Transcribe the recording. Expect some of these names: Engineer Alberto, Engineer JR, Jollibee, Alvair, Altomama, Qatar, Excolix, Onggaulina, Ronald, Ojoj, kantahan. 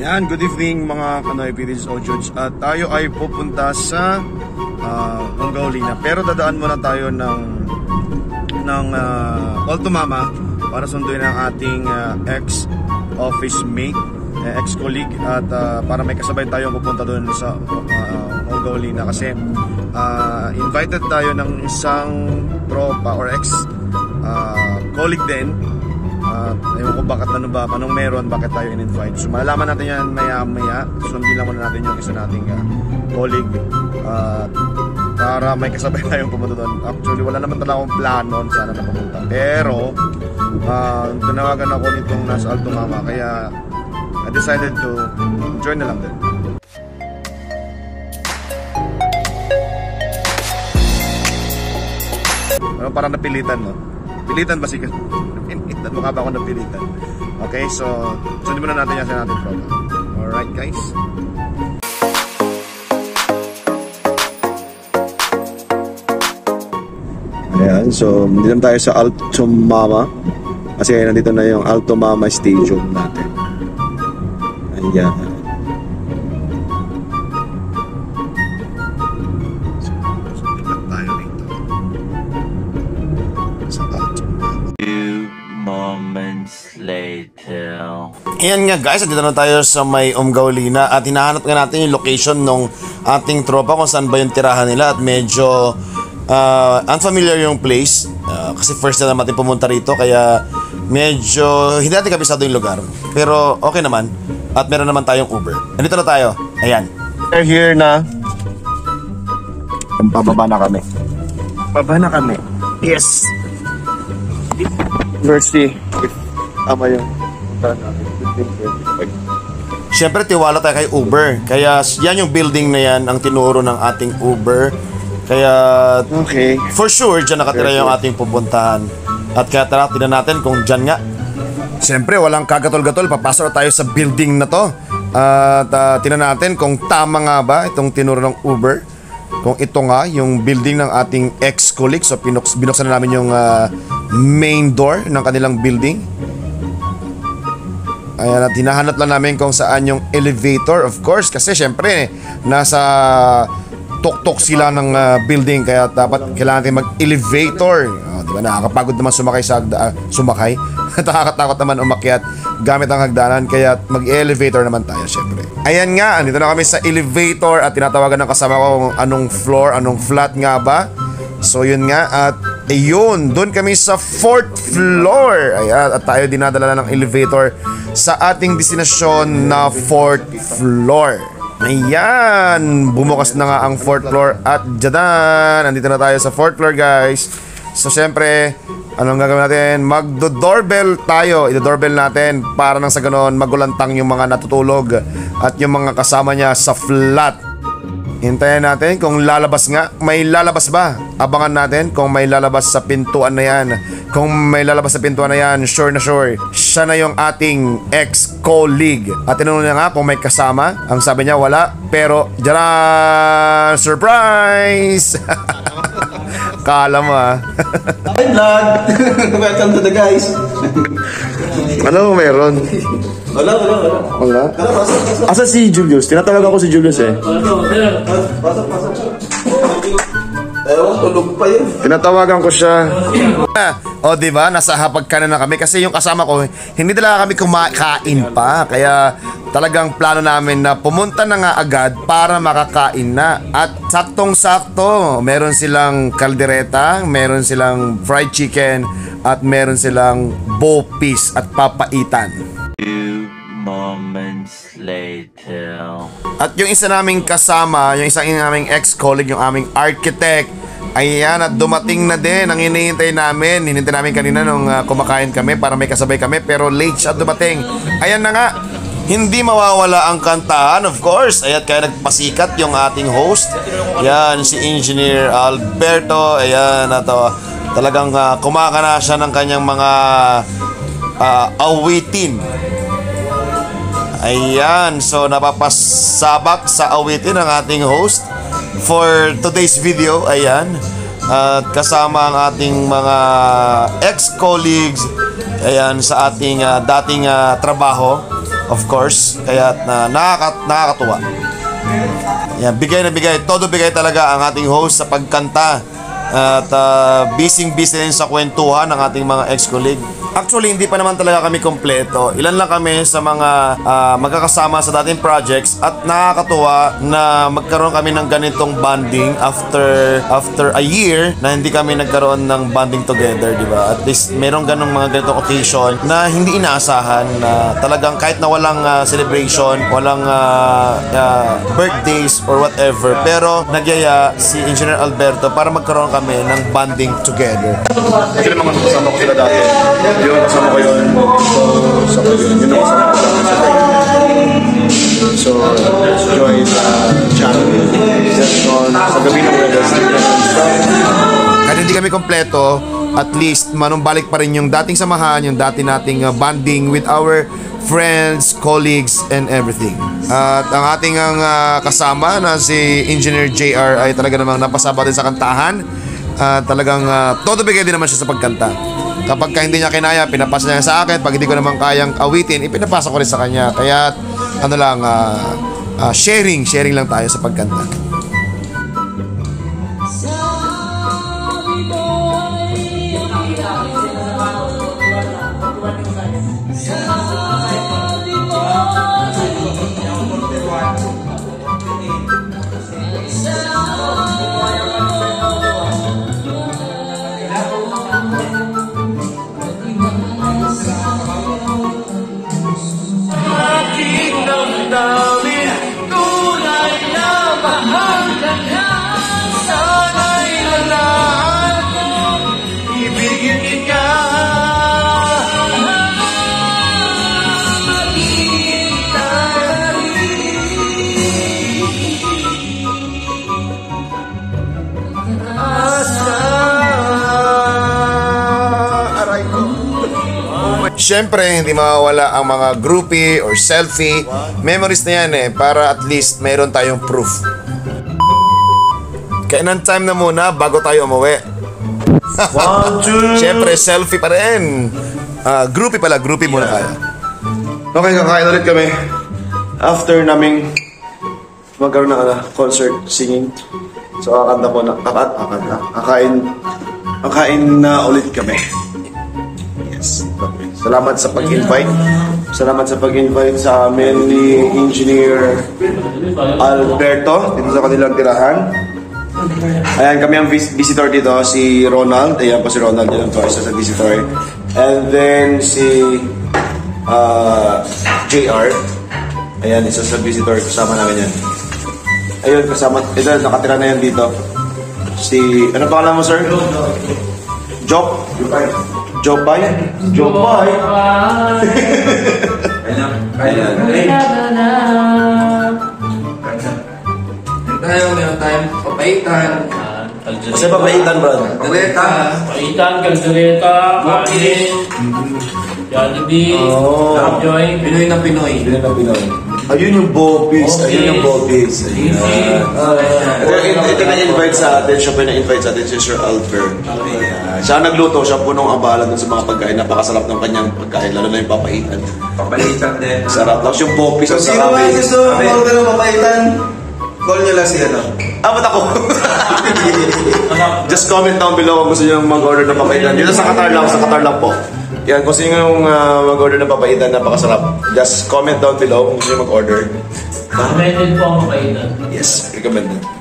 Yan, good evening mga Kanoy Piris Ojoj. At tayo ay pupunta sa Onggaulina. Pero dadaan muna tayo ng Altomama para sunduin ang ating ex-office mate, ex-colleague. At para may kasabay tayo pupunta doon sa Onggaulina. Kasi invited tayo ng isang tropa or ex-colleague din. Ewan ko bakit, ano ba, anong meron, bakit tayo in-invite. So malalaman natin yan maya-maya. So hindi lang muna natin yung isa nating colleague para may kasabay tayong pumunta doon. Actually wala naman talaga akong plan noon sana na pumunta. Pero tinawagan ako nitong nasa Altomama, kaya I decided to join na lang din. Ano, parang napilitan, no? Pilitan ba si at mukha ba ako napilitan? Okay, so sundin muna natin yan sa natin program. Alright guys, ayan, so nandito tayo sa Altomama kasi nandito na yung Altomama Stadium natin. Ayan, ayan nga guys, dito na tayo sa may Onggaulina at hinahanap nga natin yung location ng ating tropa kung saan ba yung tirahan nila. At medyo unfamiliar yung place kasi first na naman natin pumunta rito, kaya medyo hindi natin kabisado yung lugar. Pero okay naman at meron naman tayong Uber. Nandito na tayo, ayan. We're here na. Bababa na kami. Bababa na kami. Yes! Mercy. Tama yun. Siyempre tiwala tayo kay Uber, kaya yan yung building na yan ang tinuro ng ating Uber, kaya okay, for sure dyan nakatira yung ating pupuntahan. At kaya tara, tignan natin kung dyan nga. Siyempre walang kagatol-gatol, papasok tayo sa building na to at tignan natin kung tama nga ba itong tinuro ng Uber, kung ito nga yung building ng ating Excolix. So binuksan na namin yung main door ng kanilang building. Ayan, at hinahanap lang namin kung saan yung elevator, of course, kasi syempre nasa tuktok sila ng building, kaya dapat kailangan natin mag-elevator. Oh, diba, nakakapagod naman sumakay sa sumakay at nakakatakot naman umakyat gamit ang hagdanan, kaya mag-elevator naman tayo syempre. Ayan nga, andito na kami sa elevator at tinatawagan ng kasama ko kung anong floor, anong flat nga ba. So yun nga, at ayun, doon kami sa 4th floor. Ayan, at tayo dinadala na ng elevator sa ating destinasyon na 4th floor. Ayan, bumukas na nga ang 4th floor at jadan, nandito na tayo sa 4th floor guys. So syempre, anong gagawin natin? Magdo-doorbell tayo. Ito-doorbell natin para nang sa ganoon magulantang yung mga natutulog at yung mga kasama niya sa flat. Hintayin natin kung lalabas nga. May lalabas ba? Abangan natin kung may lalabas sa pintuan na yan. Kung may lalabas sa pintuan na yan, sure na sure, siya na yung ating ex-colleague. At tinanong niya nga kung may kasama. Ang sabi niya wala. Pero, jaran! Surprise! Kala mo ah. Hi vlog! Welcome to the guys! Ano meron? Wala. Asa si Julius? Tinatawag ako si Julius eh. Pasok. Ewan, tulog pa yun. Tinatawagan ko siya. O diba, nasa hapagkanan na kami. Kasi yung kasama ko, hindi talaga kami kumakain pa. Kaya talagang plano namin na pumunta na nga agad para makakain na. At saktong-sakto, meron silang kaldereta, meron silang fried chicken, at meron silang bopis at papaitan. Moments later. At yung isa naming kasama, yung isang naming ex-colleague, yung aming architect, ayan, at dumating na din. Ang hinihintay namin, kanina nung kumakain kami para may kasabay kami, pero late siya dumating. Ayan na nga, hindi mawawala ang kantahan, of course. Ayan, kaya nagpasikat yung ating host. Ayan, si Engineer Alberto. Ayan, ato, talagang kumakana siya ng kanyang mga awitin. Ayan, so napapasabak sa awitin ang ating host for today's video. Ayan, at kasama ang ating mga ex-colleagues, ayan, sa ating dating trabaho. of course. Kaya nakakatuwa. Yan, bigay na bigay. Todo bigay talaga ang ating host sa pagkanta at busy din sa kwentuhan ng ating mga ex-colleague. Actually, hindi pa naman talaga kami kompleto. Ilan lang kami sa mga magkakasama sa dating projects at nakakatuwa na magkaroon kami ng ganitong bonding after a year na hindi kami nagkaroon ng bonding together, di ba? At least merong ganong mga ganitong occasion na hindi inaasahan na talagang kahit na walang celebration, walang birthdays or whatever, pero nagyaya si Engineer Alberto para magkaroon kami ng bonding together. Sila mga kasama ko sila dati. Yun, kasama ko yun. So, kasama yun. Yun ang kasama ko dati sa tayo. So, Joey sa channel. Sa gabi ng mga guys. Kahit hindi kami kompleto, at least manumbalik pa rin yung dating samahan, yung dati nating bonding with our friends, colleagues, and everything. At ang ating kasama na si Engineer JR ay talaga namang napasabak din sa kantahan. Talagang todo bigay din naman siya sa pagkanta. Kapag hindi niya kinaya, pinapasa niya sa akin. Pag hindi ko naman kayang awitin, ipinapasa ko rin sa kanya. Kaya ano lang, sharing lang tayo sa pagkanta. Siyempre, hindi mawawala ang mga groupie or selfie. Memories na yan eh, para at least mayroon tayong proof. Kaya ng time na muna bago tayo umuwi. Siyempre, selfie pa rin. Groupie muna tayo. Okay, kakain ulit kami. After naming magkaroon ng concert, singing. So, kakain na ulit kami. Salamat sa pag-invite. Salamat sa pag-invite sa amin ni Engineer Alberto dito sa kanilang tirahan. Ayan, kami ang visitor dito, si Ronald. Ayan po si Ronald, yun po, isa sa visitor. And then si JR. Ayan, isa sa visitor. Kasama namin yan. Ayun, kasama. Ito, nakatira na yan dito. Si, ano pangalan mo, sir? Job by? Kaya na. Papaitan, bro. Papaitan, kaldereta, kain. Jollibee, Ojoj. Pinoy na Pinoy. Ayun yung Bobbies. Ito na-invite sa atin. Siya po na-invite sa atin si Sir Alvair. Siya ang nagluto. Siya punong abala dun sa mga pagkain. Napakasarap ng kanyang pagkain. Lalo na yung papaitan. Papaitan din. Sarap. Tapos yung Bobbies. Kung sino ba gusto magkaroon ka ng papaitan, call nyo lang siya na. Ba't ako? Just comment down below kung gusto nyo mag-order ng papaitan. Dito sa Qatar lang po. Yan, kung sino yung mag-order ng papaitan, napakasarap. Just comment down below kung gusto nyo mag-order. Recommended po ang papaitan. Yes, recommended.